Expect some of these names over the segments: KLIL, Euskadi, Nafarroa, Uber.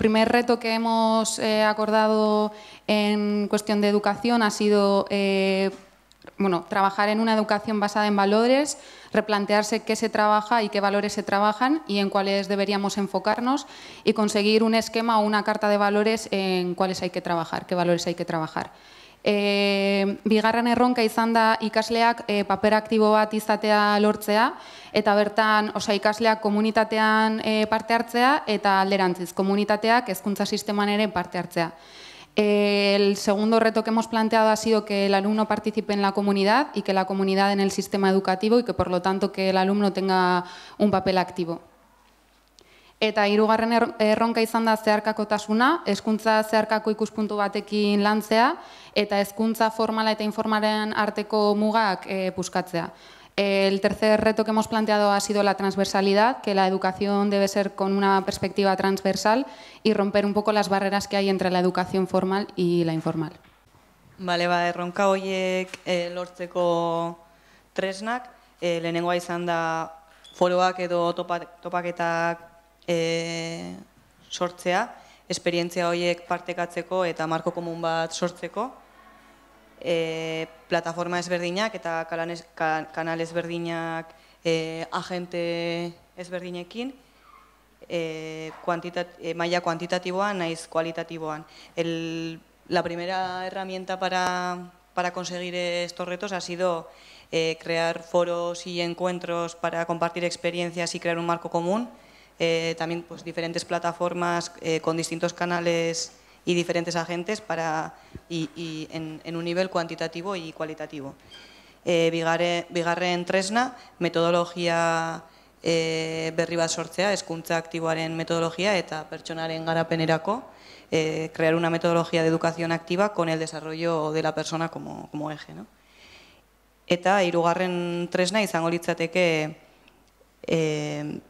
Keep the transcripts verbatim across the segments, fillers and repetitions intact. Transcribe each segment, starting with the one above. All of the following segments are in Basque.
primer reto que hemos eh, acordado en cuestión de educación ha sido eh, bueno, trabajar en una educación basada en valores, replantearse qué se trabaja y qué valores se trabajan y en cuáles deberíamos enfocarnos y conseguir un esquema o una carta de valores en cuáles hay que trabajar, qué valores hay que trabajar. E, bigarren erronka izan da ikasleak e, paper aktibo bat izatea lortzea eta bertan osa ikasleak komunitatean e, parte hartzea eta alderantziz komunitateak hezkuntza sisteman ere parte hartzea. E, el segundo reto que hemos planteado ha sido que el alumno participe en la comunidad y que la comunidad en el sistema educativo y que por lo tanto que el alumno tenga un papel activo. Eta hirugarren erronka izan da zeharkakotasuna, hezkuntza zeharkako ikuspuntu batekin lantzea eta hezkuntza formala eta informalaren arteko mugak puskatzea. El tercer reto que hemos planteado ha sido la transversalidad, que la educación debe ser con una perspectiva transversal y romper un poco las barreras que hay entre la educación formal y la informal. Vale, ba, erronka horiek eh, lortzeko tresnak, eh, lehenengoa izan da foroak edo topaketak E, sortzea, esperientzia horiek partekatzeko eta marko komun bat sortzeko, e, plataforma ezberdinak eta kanal ezberdinak e, agente ezberdinekin, e, kuantitat, e, maila kuantitatiboan naiz kualitatiboan. El, la primera herramienta para, para conseguir estos retos ha sido eh, crear foros y encuentros para compartir experiencias y crear un marco común. Eh, también pues, diferentes plataformas eh, con distintos canales y diferentes agentes para, y, y en, en un nivel cuantitativo y cualitativo. Eh, bigarren, bigarren tresna, metodologia eh, berri bat sortzea, hezkuntza aktiboaren metodologia eta pertsonaren garapenerako, eh, crear una metodología de educación activa con el desarrollo de la persona como, como eje, ¿no? Eta hirugarren tresna izango litzateke eh,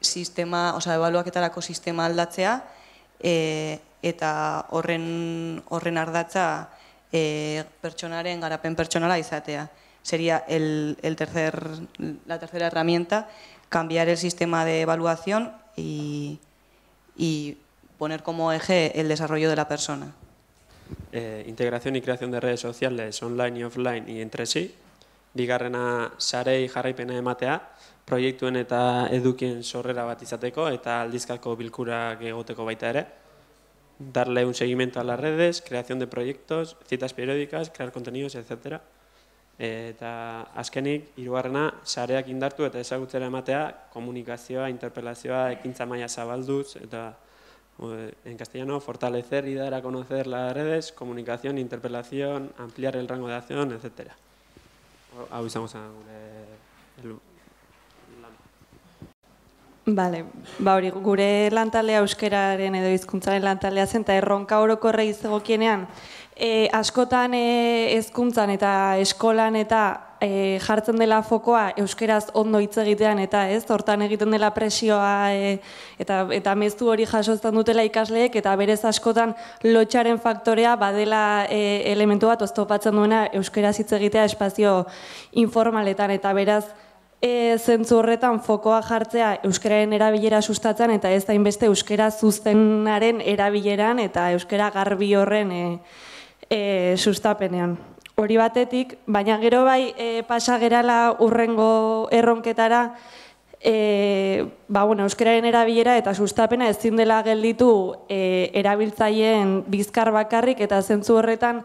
sistema, oza, ebaluaketarako sistema aldatzea e, eta horren, horren ardatza e, pertsonaren garapen pertsonala izatea. Sería el, el tercer, la tercera herramienta, cambiar el sistema de evaluación y, y poner como eje el desarrollo de la persona. Eh, integración y creación de redes sociales online y offline y entre sí. Bigarrena, sarei jarraipena ematea, proiektuen eta edukien sorrera bat izateko eta aldizkako bilkurak egoteko baita ere. Darle un seguimiento a las redes, creación de proyectos, citas periódicas, crear contenidos, etcétera. Eta azkenik, hirugarrena, sareak indartu eta ezagutzera ematea, komunikazioa, interpelazioa, ekintza maila zabalduz eta en castellano, fortalecer y dar a conocer las redes, comunicación, interpelación, ampliar el rango de acción, etcétera. Hau izango zen gure... Bale, ba hori, gure lantalea euskararen edo hizkuntzaren lantalea zen eta erronka orokorra egokienean e, askotan hezkuntzan e, eta eskolan eta e, jartzen dela fokoa euskaraz ondo hitz egitean eta ez, hortan egiten dela presioa e, eta eta mezu hori jasotzen dutela ikasleek eta berez askotan lotxaren faktorea badela e, elementu bat oztopatzen duena euskaraz hitz egitea espazio informaletan eta beraz E, zentzu horretan fokoa jartzea euskararen erabilera sustatzen eta ez da inbeste euskara zuzenaren erabileran eta euskara garbi horren e, e, sustapenean. Hori batetik, baina gero bai e, pasa gerala urrengo erronketara e, ba, bueno, euskararen erabilera eta sustapena ezin dela gelditu e, erabiltzaileen bizkar bakarrik eta zentzu horretan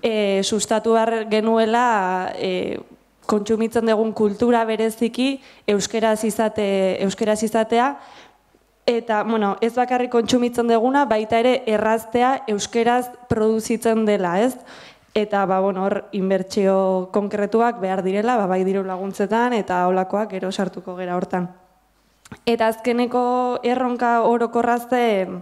e, sustatu behar genuela e, kontsumitzen dugun kultura bereziki euskeraz izate, euskeraz izatea eta bueno, ez bakarrik kontsumitzen duguna, baita ere erraztea euskeraz produzitzen dela, ez? Eta ba bueno, hor inbertsio konkretuak behar direla, ba, bai diru laguntzetan eta holakoak gero sartuko gera hortan. Eta azkeneko erronka orokorra zen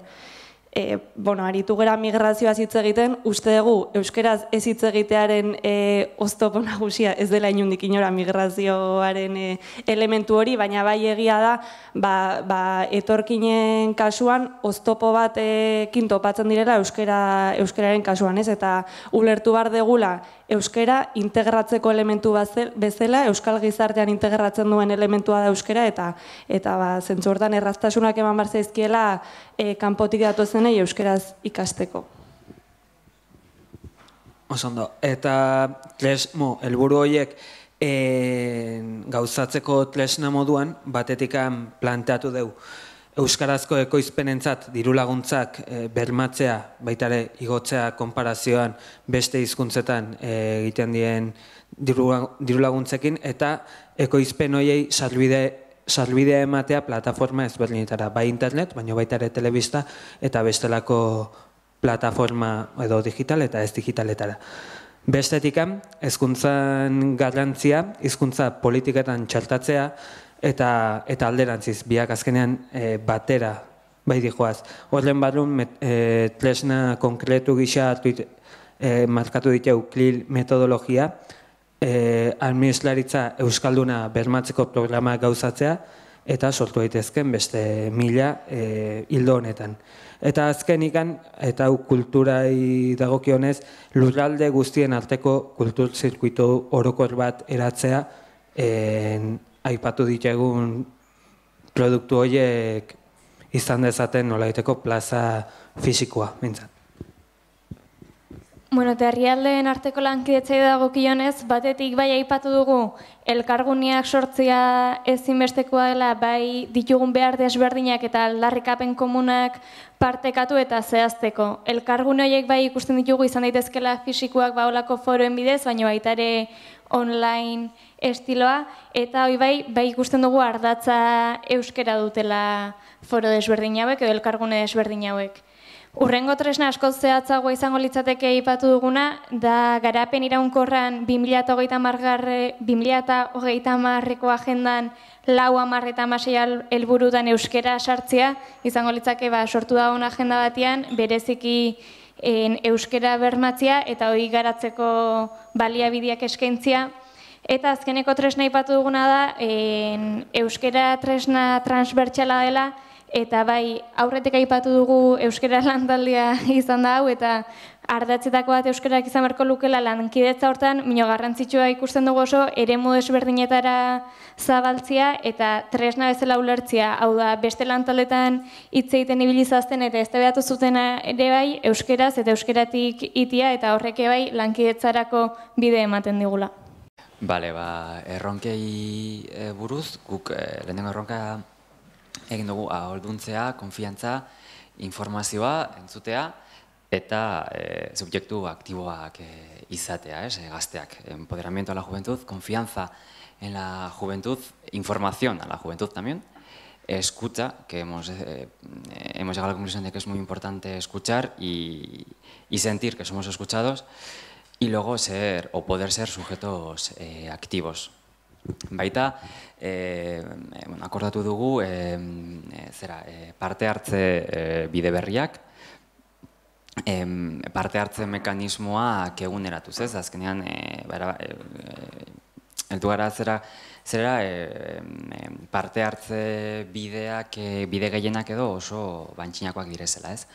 E, bueno, aritu gara migrazioaz hitz egiten, uste dugu euskeraz ez hitz egitearen e, oztopo nagusia ez dela inondik inora migrazioaren e, elementu hori, baina bai egia da, ba, ba, etorkinen kasuan oztopo bat e, kintopatzen direla euskera, euskeraren kasuan, ez? Eta ulertu behar degula euskera integratzeko elementu bezala, euskal gizartean integratzen duen elementua da euskera, eta eta zentzu hortan erraztasunak eman behar zaizkiela kanpotik datozenei euskeraz ikasteko. Osondo, eta tresmo, helburu horiek gauzatzeko tresna moduan batetikan planteatu dugu. Euskarazko ekoizpenentzat dirulaguntzak bermatzea, baita ere igotzea konparazioan beste hizkuntzetan egiten dien dirulaguntzekin, eta ekoizpen horiei sarbidea ematea plataforma ezberdinetara, bai internet, baina baita ere telebista eta bestelako plataforma edo digital eta ez digitaletara. Bestetik, hezkuntzan garrantzia, hizkuntza politiketan txertatzea, eta alderantziz, biak azkenean batera bai dijoaz. Horren barrun, tresna konkretu gisa markatu ditugu K L I L metodologia, administraritza euskalduna bermatzeko programa gauzatzea, eta sortu daitezken beste mila hildo honetan. Eta azkenik, eta hau kulturai dagokionez, lurralde guztien arteko kultur-zirkuitu orokor bat eratzea, aipatu ditugun produktu horiek izan dezaten nolabaiteko plaza fisikoa, mintzat. Bueno, eta herrialdeen arteko lankidetza dagokionez, batetik bai aipatu dugu elkarguneak sortzea ezinbestekoa dela, bai ditugun behar desberdinak eta aldarrikapen komunak partekatu eta zehazteko. Elkargune horiek bai ikusten ditugu izan daitezkela fisikoak baolako foroen bidez, baina baita ere online estiloa, eta hori bai, bai ikusten dugu ardatza euskera dutela foro desberdin hauek edo elkargune desberdin hauek. Urrengo tresna asko zehatzagoa izango litzateke aipatu duguna, da garapen iraunkorran bi mila hogeita hamareko agendan lau hamar eta hamasei helburutan euskera sartzea, izango litzake sortu dagoen agenda batean, bereziki euskera bermatzea eta hori garatzeko baliabideak eskaintzea. Eta azkeneko tresna aipatu duguna da, euskera tresna transbertsala dela, eta bai aurretik aipatu dugu euskera lantaldia izan da hau, eta ardatzetako bat euskera izan beharko lukela lankidetza hortan, baina garrantzitsua ikusten dugu oso eremu desberdinetara zabaltzea eta tresna bezala ulertzea, hau da beste lantaletan hitz egiten ibilizazten eta eztabaidatu zutena ere bai euskeraz eta euskeratik itia, eta horrek bai lankidetzarako bide ematen digula. Bale, ba, erronkei buruz, guk lehenengo erronka egin dugu ahalduntzea, konfiantza, informazioa, entzutea eta subjektu aktiboak izatea, gazteak. Empoderamiento a la juventud, confianza en la juventud, información a la juventud también, escucha, que hemos llegado a la conclusión de que es muy importante escuchar y sentir que somos escuchados, y luego ser o poder ser sujetos activos. Baita, akordatu dugu parte hartze bide berriak, parte hartze mekanismoak eguneratuz, ez? Azkenean, heldu gara zera parte hartze bideak, bide gehienak edo oso bantxinakoak direzela, ez?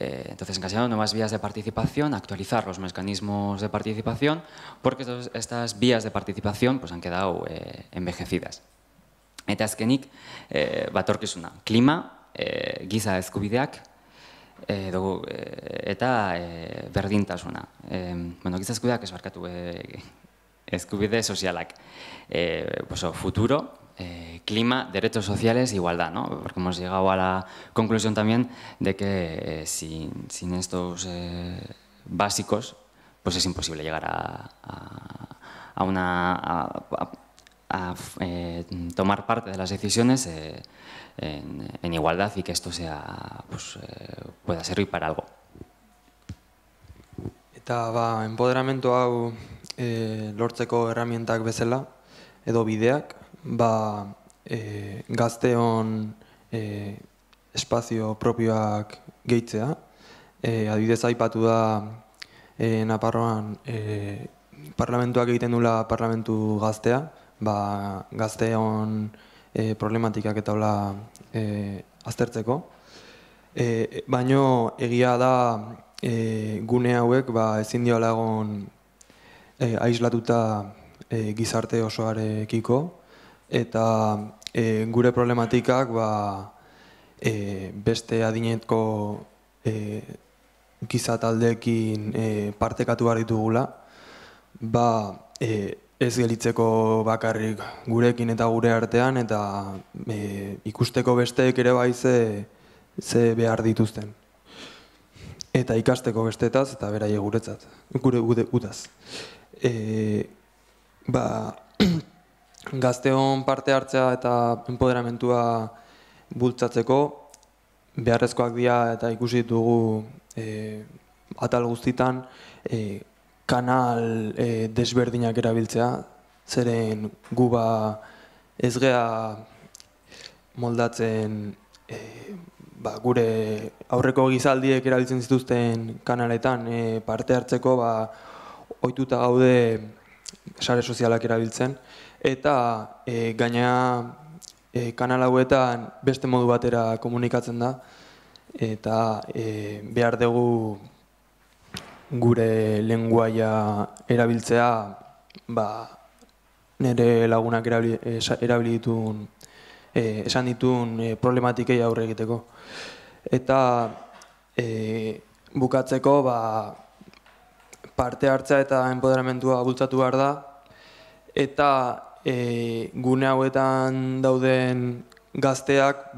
Entonces, encaseando nuevas vías de participación, actualizar los mecanismos de participación, porque estas vías de participación pues, han quedado eh, envejecidas. Eta azkenik, eh, batorkizuna, klima, eh, giza eskubideak, eh, dugu, eh, eta eh, berdintasuna. Eh, bueno, giza eskubideak esbarkatu, eh, eskubide sozialak, eh, pues, o, futuro, Eh, clima, derechos sociales e igualdad, ¿no? Porque hemos llegado a la conclusión también de que eh, sin, sin estos eh, básicos pues es imposible llegar a, a, a, una, a, a, a eh, tomar parte de las decisiones eh, en, en igualdad y que esto sea, pues, eh, pueda servir para algo. Eta ba, empoderamentu hau eh, lortzeko herramientak bezala edo bideak, ba, gazteon espazio propioak gehitzea. Adibidez, aipatu da Nafarroan parlamentuak egiten duela parlamentu gaztea, ba, gazteon problematikak eta hola aztertzeko. Baina egia da gune hauek ezin diola egon aislatuta gizarte osoarekiko, eta gure problematikak beste adinetko gizataldeekin partekatu behar ditugula, ez gelitzeko bakarrik gurekin eta gure artean, eta ikusteko besteek ere bai ze behar dituzten. Eta ikasteko bestetaz eta beraie guretzat, gure gutaz. Gazteon parte hartzea eta empoderamentua bultzatzeko, beharrezkoak dira eta ikusi ditugu atal guztitan, kanal desberdinak erabiltzea, zeren guba ez gea moldatzen gure aurreko gizaldiek erabiltzen zituzten kanaletan parte hartzeko, ohituta gaude sare sozialak erabiltzen, eta gaina kanal hauetan beste modu batera komunikatzen da, eta behar dugu gure lenguaia erabiltzea, nire lagunak erabilitun esan ditun problematikei aurre egiteko. Eta bukatzeko parte hartzea eta empoderamentua bultzatu behar da, eta gune hauetan dauden gazteak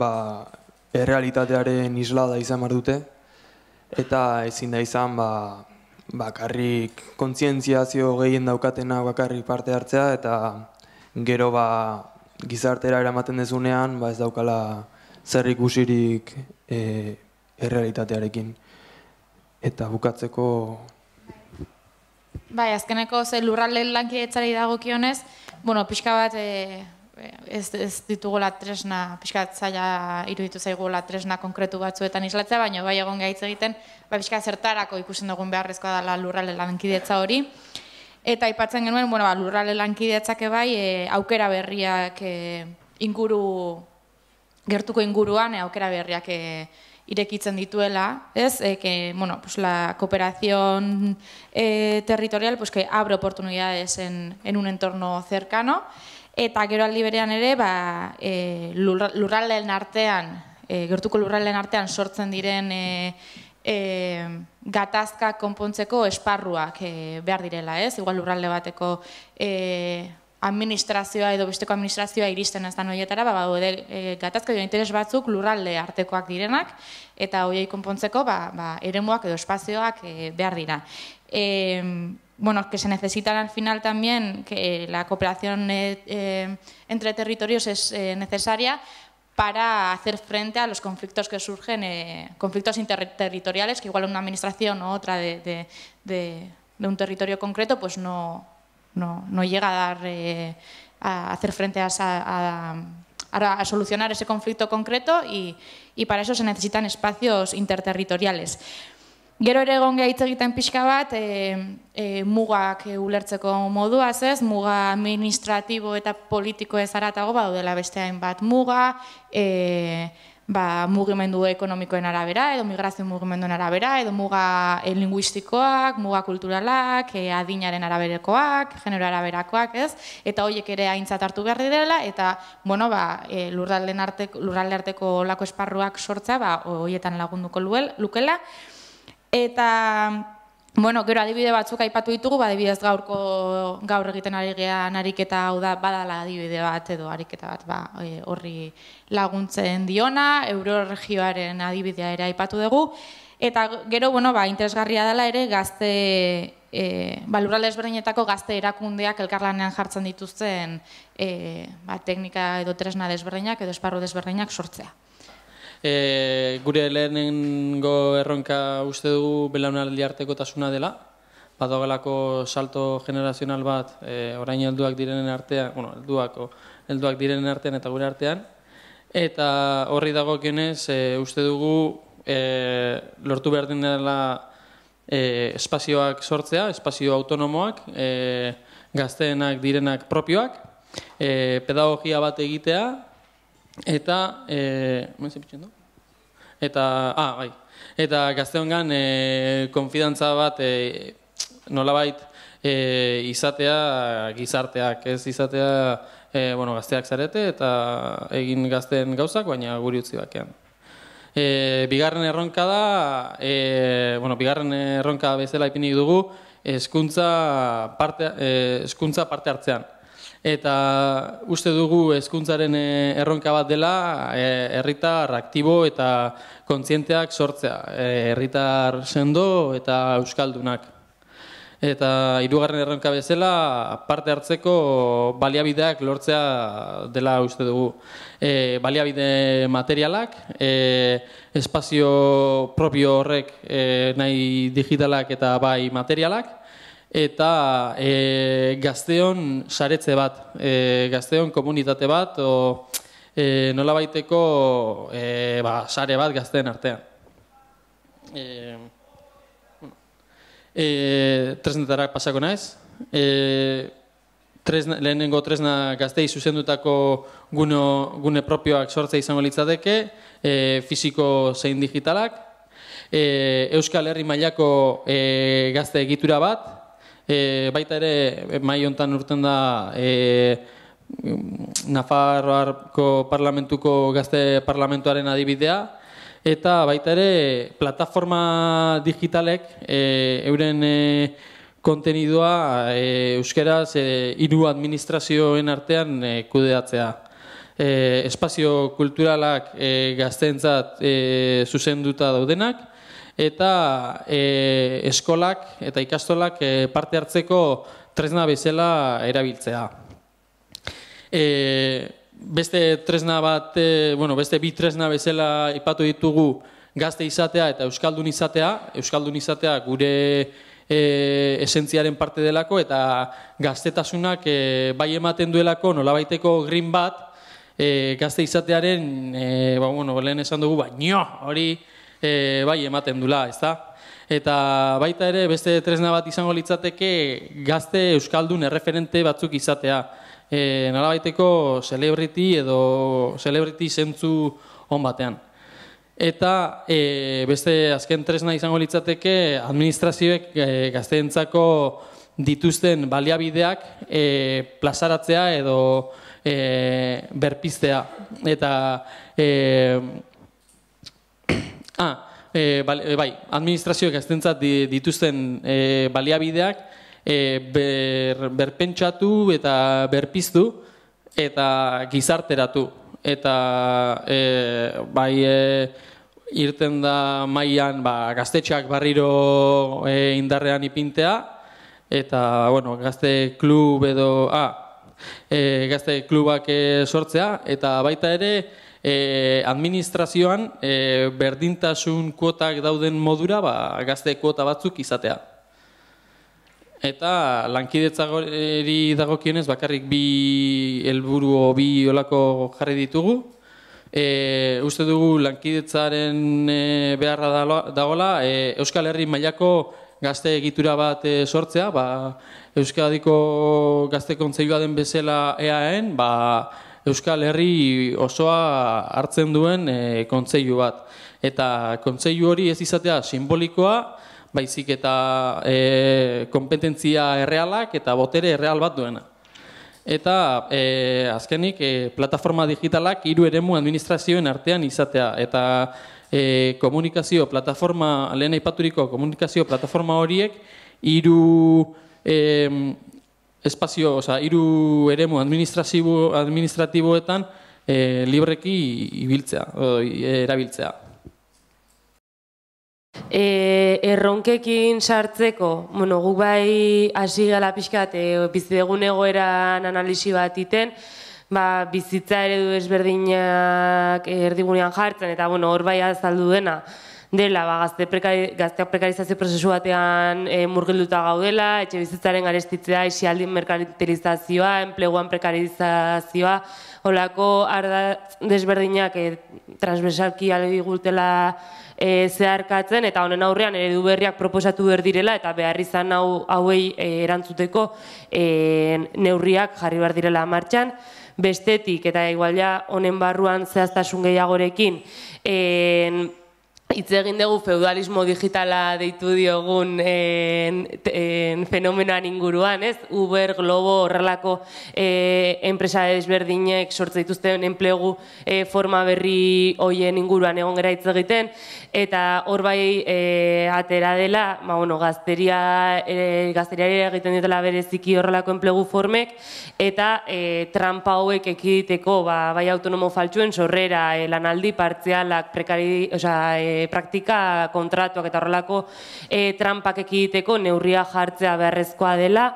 errealitatearen islada izan behar dute, eta ezin da izan bakarrik kontzientziazio gehien daukatena bakarrik parte hartzea, eta gero gizartera eramaten dezunean ez daukala zer ikusirik errealitatearekin. Eta bukatzeko... Bai, azkeneko lurralde lankidetzari dagokionez, bueno, pixka bat ez ditugula tresna, pixka bat zaila iruditu zaigula tresna konkretu batzuetan islatzea, baina bai egon gaitz egiten, bai pixka zertarako ikusten dugun beharrezkoa dela lurralde lankidetza hori. Eta aipatzen genuen, bueno, lurralde lankidetzak bai, aukera berriak inguru, gertuko inguruan aukera berriak irekitzen dituela, es que, bueno, pues la cooperación eh, territorial, pues que abre oportunidades en, en un entorno cercano, eta gero aldi berean ere, ba, eh, lurraldeen artean, eh, gertuko lurraldeen artean sortzen diren eh, eh, gatazkak konpontzeko esparruak eh, behar direla, ez? Igual lurralde bateko eh, administrazioa edo besteko administrazioa iristen ez da noietara, badaude gatazka edo interes batzuk lurralde artekoak direnak, eta horiei konpontzeko eremuak edo espazioak behar dira. Bueno, que se necesitan al final también, que la cooperación entre territorios es necesaria para hacer frente a los conflictos que surgen, conflictos interterritoriales, que igual una administración u otra de un territorio concreto, pues no... No, no llega a, dar, eh, a hacer frente a, a, a, a solucionar ese conflicto concreto y, y para eso se necesitan espacios interterritoriales. Gero ere egon gehitz egiten pixka bat, e, e, mugak ulertzeko moduaz ez, muga administratibo eta politiko ez aratago, badaudela beste hainbat muga, e, ba, mugimendu ekonomikoen arabera, edo migrazio mugimenduen arabera, edo muga linguistikoak, muga kulturalak, adinaren araberekoak, genero araberakoak, ez? Eta horiek ere aintzat hartu behar direla, eta, bueno, ba, lurralde arteko lako esparruak sortza, ba, horietan lagunduko lukela. Eta, bueno, gero adibide batzuk aipatu ditugu, ba, adibidez gaurko gaur egiten ari gean ariketa hau da, badala adibide bat edo ariketa bat, ba, horri laguntzen diona, euroregioaren adibidea ere aipatu dugu, eta gero, bueno, ba, interesgarria dela ere gazte, ba, lurralde ezberdinetako gazte erakundeak elkarlanean jartzen dituzten, ba, teknika edo tresna desberdinak edo esparru desberdinak sortzea. Gure lehenengo erronka uste dugu belaunaldi arteko tasuna dela, bat dagoelako salto generazional bat, orain helduak direnen artean, bueno, helduak direnen artean eta gure artean, eta horri dagokionez uste dugu lortu behar den dela espazioak sortzea, espazio autonomoak, gazteenak direnak propioak, pedagogia bat egitea, Eta, eta gazteongan konfidantza bat nolabait izatea gizarteak, ez izatea gazteak zarete eta egin gazten gauzak, baina guri utzi bakean. Bigarren erronka da, bigarren erronka bezala ipini dugu, hezkuntza parte hartzean. Eta uste dugu hezkuntzaren erronka bat dela herritar aktibo eta kontzienteak sortzea, herritar sendo eta euskaldunak. Eta hirugarren erronka bezala parte hartzeko baliabideak lortzea dela uste dugu. Baliabide materialak, espazio propio horrek nahi digitalak eta bai materialak, eta gazteon saretze bat, gazteon komunitate bat, nola baiteko sare bat gazteen artean. Tresnetara pasako naiz. Lehenengo tresna gaztei zuzendutako gune propioak sortzea izango litzateke, fisiko zein digitalak, Euskal Herri mailako gazte egitura bat, baita ere, mai honetan urten da Nafarroako parlamentuko gazte parlamentuaren adibidea, eta baita ere, plataforma digitalek euren kontenidua euskeraz hiru administrazioen artean kudeatzea. Espazio kulturalak gazteentzat zuzenduta daudenak, eta eskolak eta ikastolak parte hartzeko tresna bezala erabiltzea. Beste tresna bat, bueno, beste bi tresna bezala aipatu ditugu gazte izatea eta euskaldun izatea. Euskaldun izatea gure esentziaren parte delako eta gaztetasunak bai ematen duelako nolabaiteko green bat gazte izatearen, bueno, lehen esan dugu, baino hori bai ematen dula, ez da? Eta baita ere beste tresna bat izango litzateke gazte euskaldun erreferente batzuk izatea. Nola baiteko celebrity edo celebrity zentzu hon batean. Eta beste azken tresna izango litzateke administrazioek gazteentzako dituzten baliabideak plazaratzea edo berpiztea. Eta... Administrazioak gazteentzat dituzten baliabideak berpentsatu eta berpiztu eta gizarteratu. Eta bai irten da mailan gaztetxeak barriro indarrean ipintea eta gazte klub edo gazte klubak sortzea eta baita ere administrazioan berdintasun kuotak dauden modura gazte kuota batzuk izatea. Eta lankidetzari dagokionez bakarrik bi helburu o bi olako jarri ditugu. Uste dugu lankidetzaren beharra dagoela Euskal Herri mailako gazte egitura bat sortzea, Euskadiko Gazte Kontseilua den bezala E A En, Euskal Herri osoa hartzen duen kontseilu bat. Eta kontseilu hori ez izatea simbolikoa, baizik eta kompetentzia errealak eta botere erreal bat duena. Eta azkenik, plataforma digitalak hiru eremu administrazioen artean izatea. Eta komunikazio plataforma, lehen aipaturiko komunikazio plataforma horiek hiru... espazio, oza, hiru eremu administratiboetan libreki ibiltzea, erabiltzea. Erronkekin sartzeko, bueno, guk bai hasi gala pixkat, bizidegun egoeran analisi bat iten, bizitza eredu ezberdinak erdigunean jartzen, eta bueno, hor bai azaldu dena, dela, gazteak prekarizazio prozesu batean murgilduta gaudela, etxe bizitzaren garestitzea, isialdin merkantilizazioa, enpleguan prekarizazioa, holako ardatz desberdinak transversalki alegigutela zeharkatzen, eta honen aurrean eredu berriak proposatu behar direla, eta behar izan hauei erantzuteko neurriak jarri behar direla martxan. Bestetik, eta igual ja honen barruan zehaztasun gehiagorekin, Itz egin dugu feudalismo digitala deitu diogun fenomenoan inguruan, ez? Uber, Globo, horrelako enpresa desberdinek sortze dituzten enplegu forma berri hoien inguruan egon gara hitz egiten, eta hor bai atera dela, gazteriari egiten dutela bereziki horrelako enplegu formek, eta trampa hauek ekiditeko bai autonomo faltsuen sorrera, lanaldi partzialak, prekari, osea, praktika kontratuak eta horrelako trampak ekiditeko neurria jartzea beharrezkoa dela,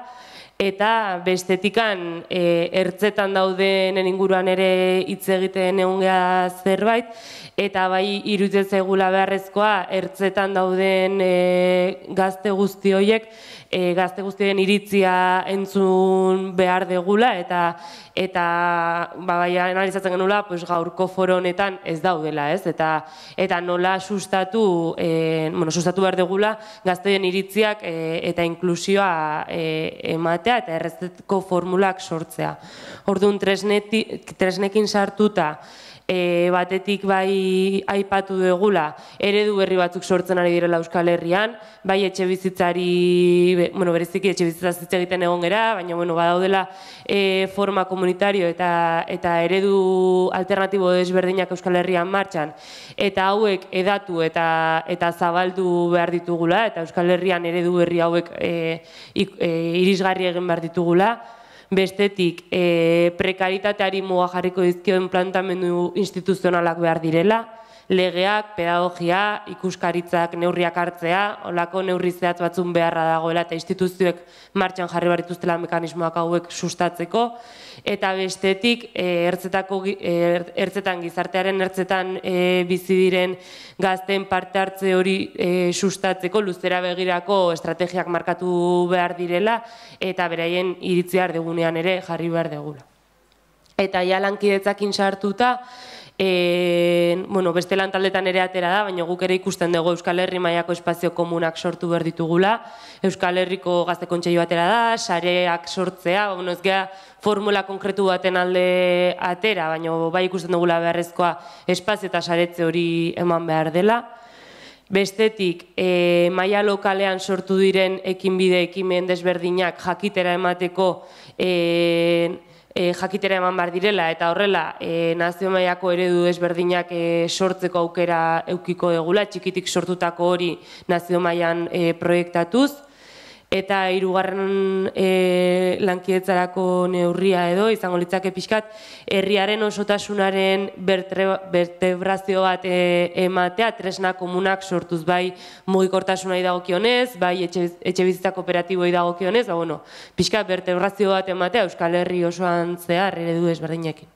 eta bestetikan ertzetan daudenen inguruan ere hitz egiten egon gara zerbait, eta bai iruditzen zaigula beharrezkoa ertzetan dauden gazte guzti horiek, gazte guztien iritzia entzun behar degula, eta bai analizatzen genula gaurko foro honetan ez daudela, eta nola sustatu behar degula gazteen iritziak eta inklusioa ematen, eta errezetko formulak sortzea. Orduan, tresnekin sartuta, batetik bai aipatu dugula, eredu berri batzuk sortzen ari direla Euskal Herrian, bai etxe bizitzari, bueno, bereziki etxe bizitzaz hitz egiten egon gara, baina, bueno, badaudela forma komunitario eta eredu alternatibo desberdinak Euskal Herrian martxan, eta hauek edatu eta zabaldu behar ditugula, eta Euskal Herrian eredu berri hauek irisgarri egin behar ditugula. Bestetik, prekaritateari muga jarriko dizkioen planteamendu instituzionalak behar direla, legeak, pedagogia, ikuskaritzak neurriak hartzea, holako neurri zehatz batzun beharra dagoela eta instituzioek martxan jarri behar dituztela mekanismoak hauek sustatzeko, eta bestetik, ertzetan gizartearen ertzetan bizi diren gazten parte hartze hori sustatzeko, luzera begirako estrategiak markatu behar direla, eta beraien iritzia erdegunean ere jarri behar degula. Eta ja lankidetzakin sartuta, beste lan taldetan ere atera da, baina guk ere ikusten dugu Euskal Herri mailako espazio komunak sortu behar ditugula, Euskal Herriko gazte kontseilua atera da, sareak sortzea, ez gara formula konkretu baten alde atera, baina bai ikusten dugula beharrezkoa espazio eta saretze hori eman behar dela. Bestetik, maila lokalean sortu diren ekinbide ekimen desberdinak jakitera emateko jakitera eman behar direla, eta horrela nazio mailako eredu desberdinak sortzeko aukera edukiko dugula, txikitik sortutako hori nazio mailan proiektatuz, eta hirugarren lankidetzarako neurria edo, izango litzake pixkat, herriaren osotasunaren bertebrazio bat ematea, tresna komunak sortuz, bai mugikortasunari dagokionez, bai etxe bizitza kooperatiboei dagokionez, pixkat bertebrazio bat ematea Euskal Herri osoan zehar eredu ezberdinekin.